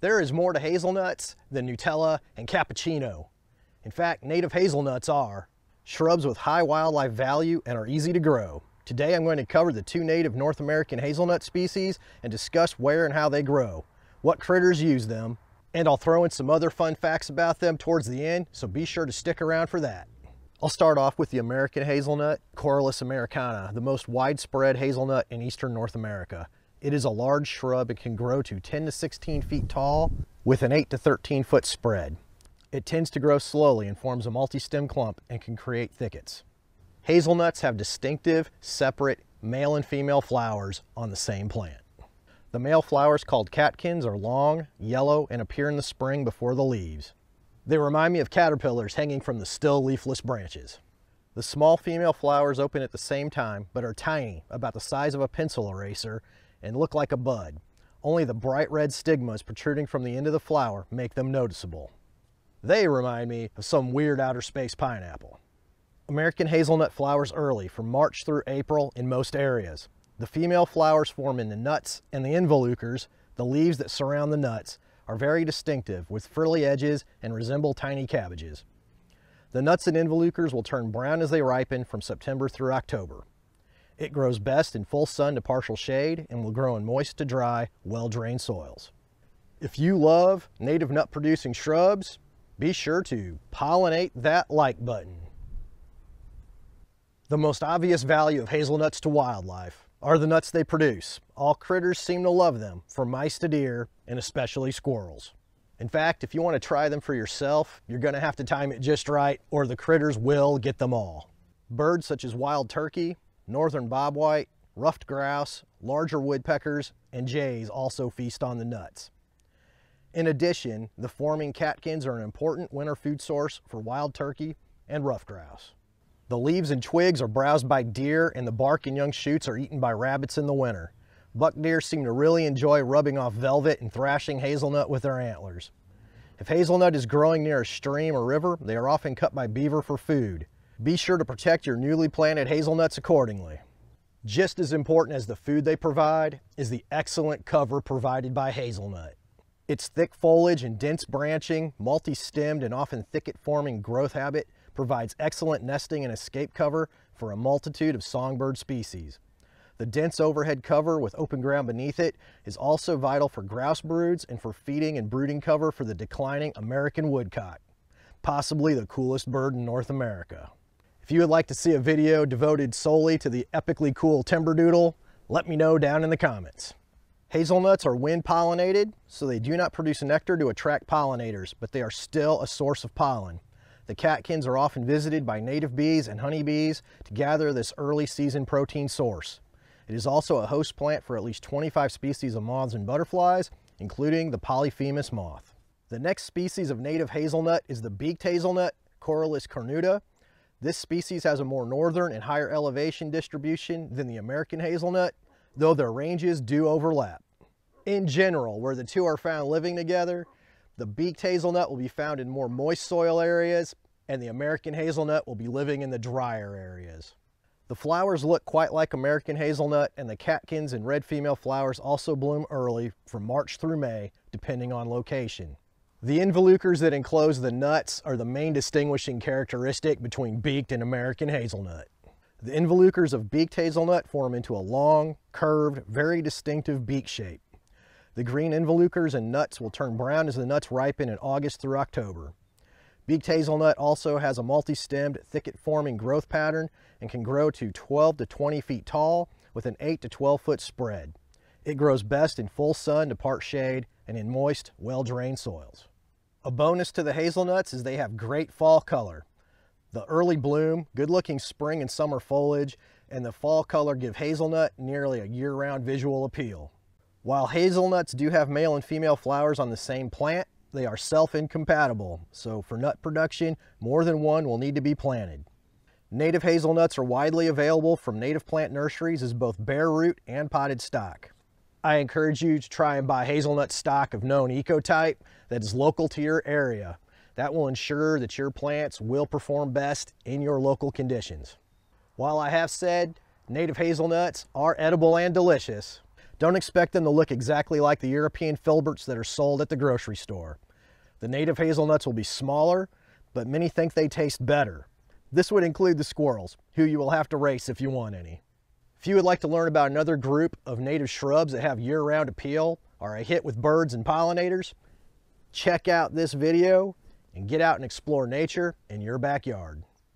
There is more to hazelnuts than Nutella and cappuccino. In fact, native hazelnuts are shrubs with high wildlife value and are easy to grow. Today I'm going to cover the two native North American hazelnut species and discuss where and how they grow, what critters use them, and I'll throw in some other fun facts about them towards the end, so be sure to stick around for that. I'll start off with the American hazelnut, Corylus americana, the most widespread hazelnut in eastern North America. It is a large shrub and can grow to 10 to 16 feet tall with an 8 to 13 foot spread. It tends to grow slowly and forms a multi-stem clump and can create thickets. Hazelnuts have distinctive, separate male and female flowers on the same plant. The male flowers, called catkins, are long, yellow, and appear in the spring before the leaves. They remind me of caterpillars hanging from the still leafless branches. The small female flowers open at the same time but are tiny, about the size of a pencil eraser, and look like a bud. Only the bright red stigmas protruding from the end of the flower make them noticeable. They remind me of some weird outer space pineapple. American hazelnut flowers early, from March through April in most areas. The female flowers form in the nuts and the involucres. The leaves that surround the nuts are very distinctive, with frilly edges, and resemble tiny cabbages. The nuts and involucres will turn brown as they ripen from September through October. It grows best in full sun to partial shade and will grow in moist to dry, well-drained soils. If you love native nut-producing shrubs, be sure to pollinate that like button. The most obvious value of hazelnuts to wildlife are the nuts they produce. All critters seem to love them, from mice to deer, and especially squirrels. In fact, if you want to try them for yourself, you're going to have to time it just right, or the critters will get them all. Birds such as wild turkey, northern bobwhite, ruffed grouse, larger woodpeckers, and jays also feast on the nuts. In addition, the forming catkins are an important winter food source for wild turkey and ruffed grouse. The leaves and twigs are browsed by deer, and the bark and young shoots are eaten by rabbits in the winter. Buck deer seem to really enjoy rubbing off velvet and thrashing hazelnut with their antlers. If hazelnut is growing near a stream or river, they are often cut by beaver for food. Be sure to protect your newly planted hazelnuts accordingly. Just as important as the food they provide is the excellent cover provided by hazelnut. Its thick foliage and dense branching, multi-stemmed and often thicket-forming growth habit provides excellent nesting and escape cover for a multitude of songbird species. The dense overhead cover with open ground beneath it is also vital for grouse broods and for feeding and brooding cover for the declining American woodcock, possibly the coolest bird in North America. If you would like to see a video devoted solely to the epically cool Timberdoodle, let me know down in the comments. Hazelnuts are wind pollinated, so they do not produce nectar to attract pollinators, but they are still a source of pollen. The catkins are often visited by native bees and honeybees to gather this early season protein source. It is also a host plant for at least 25 species of moths and butterflies, including the Polyphemus moth. The next species of native hazelnut is the beaked hazelnut, Corylus cornuta. This species has a more northern and higher elevation distribution than the American hazelnut, though their ranges do overlap. In general, where the two are found living together, the beaked hazelnut will be found in more moist soil areas, and the American hazelnut will be living in the drier areas. The flowers look quite like American hazelnut, and the catkins and red female flowers also bloom early, from March through May, depending on location. The involucres that enclose the nuts are the main distinguishing characteristic between beaked and American hazelnut. The involucres of beaked hazelnut form into a long, curved, very distinctive beak shape. The green involucres and nuts will turn brown as the nuts ripen in August through October. Beaked hazelnut also has a multi-stemmed, thicket-forming growth pattern and can grow to 12 to 20 feet tall with an 8 to 12 foot spread. It grows best in full sun to part shade and in moist, well-drained soils. A bonus to the hazelnuts is they have great fall color. The early bloom, good-looking spring and summer foliage, and the fall color give hazelnut nearly a year-round visual appeal. While hazelnuts do have male and female flowers on the same plant, they are self-incompatible, so for nut production, more than one will need to be planted. Native hazelnuts are widely available from native plant nurseries as both bare root and potted stock. I encourage you to try and buy hazelnut stock of known ecotype that is local to your area. That will ensure that your plants will perform best in your local conditions. While I have said native hazelnuts are edible and delicious, Don't expect them to look exactly like the European filberts that are sold at the grocery store. The native hazelnuts will be smaller, but many think they taste better. This would include the squirrels, who you will have to race if you want any. If you would like to learn about another group of native shrubs that have year-round appeal, or a hit with birds and pollinators, check out this video and get out and explore nature in your backyard.